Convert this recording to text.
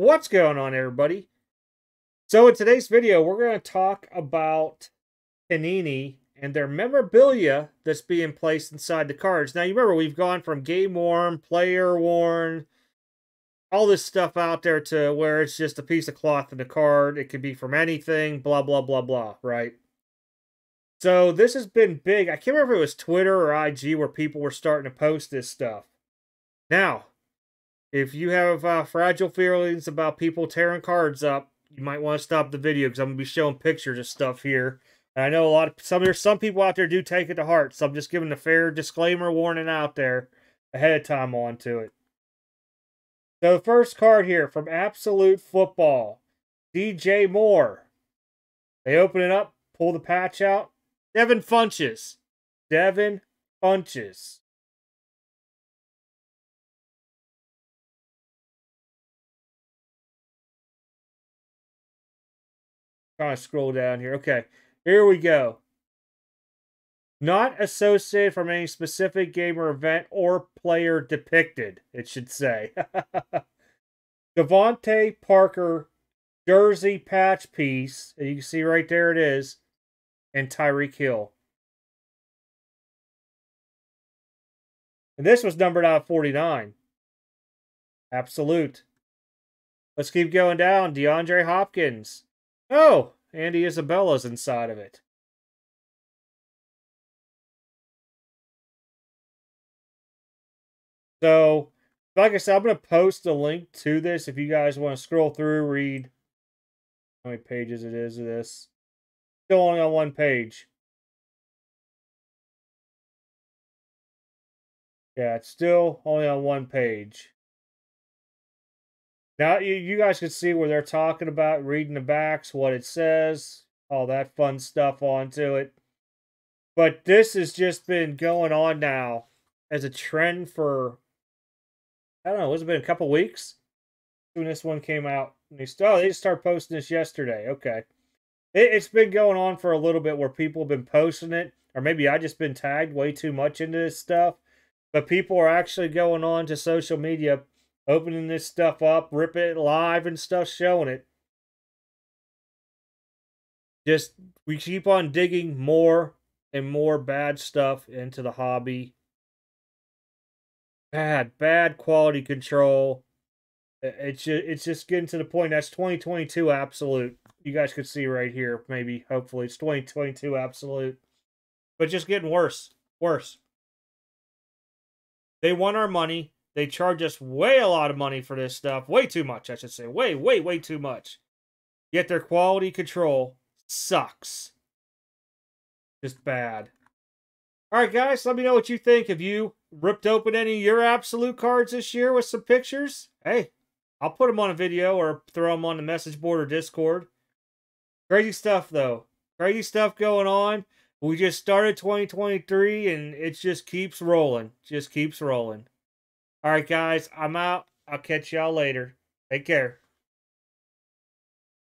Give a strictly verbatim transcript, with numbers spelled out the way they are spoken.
What's going on, everybody? So in today's video, we're going to talk about Panini and their memorabilia that's being placed inside the cards. Now, you remember, we've gone from game-worn, player-worn, all this stuff out there to where it's just a piece of cloth in the card. It could be from anything, blah, blah, blah, blah, right? So this has been big. I can't remember if it was Twitter or I G where people were starting to post this stuff. Now, if you have uh, fragile feelings about people tearing cards up, you might want to stop the video because I'm going to be showing pictures of stuff here. And I know a lot of some there's some people out there do take it to heart, so I'm just giving a fair disclaimer warning out there ahead of time onto it. So the first card here from Absolute Football, D J Moore. They open it up, pull the patch out. Devin Funchess. Devin Funchess. Kind of scroll down here. Okay, here we go. Not associated from any specific game or event or player depicted, it should say. Devonte Parker jersey patch piece. And you can see right there it is. And Tyreek Hill. And this was numbered out of forty-nine. Absolute. Let's keep going down. DeAndre Hopkins. Oh, Andy Isabella's inside of it. So, like I said, I'm going to post a link to this if you guys want to scroll through, read how many pages it is of this. Still only on one page. Yeah, it's still only on one page. Now, you guys can see where they're talking about, reading the backs, what it says, all that fun stuff onto it. But this has just been going on now as a trend for, I don't know, has it been a couple weeks? When this one came out. And they started, oh, they just started posting this yesterday. Okay. It, it's been going on for a little bit where people have been posting it. Or maybe I've just been tagged way too much into this stuff. But people are actually going on to social media, opening this stuff up, ripping it live and stuff, showing it. Just, we keep on digging more and more bad stuff into the hobby. Bad, bad quality control. It's just, it's just getting to the point. That's twenty twenty-two Absolute. You guys could see right here, maybe, hopefully. It's twenty twenty-two Absolute. But just getting worse. Worse. They want our money. They charge us way a lot of money for this stuff. Way too much, I should say. Way, way, way too much. Yet their quality control sucks. Just bad. Alright, guys. Let me know what you think. Have you ripped open any of your Absolute cards this year with some pictures? Hey, I'll put them on a video or throw them on the message board or Discord. Crazy stuff, though. Crazy stuff going on. We just started twenty twenty-three, and it just keeps rolling. Just keeps rolling. All right, guys, I'm out. I'll catch y'all later. Take care.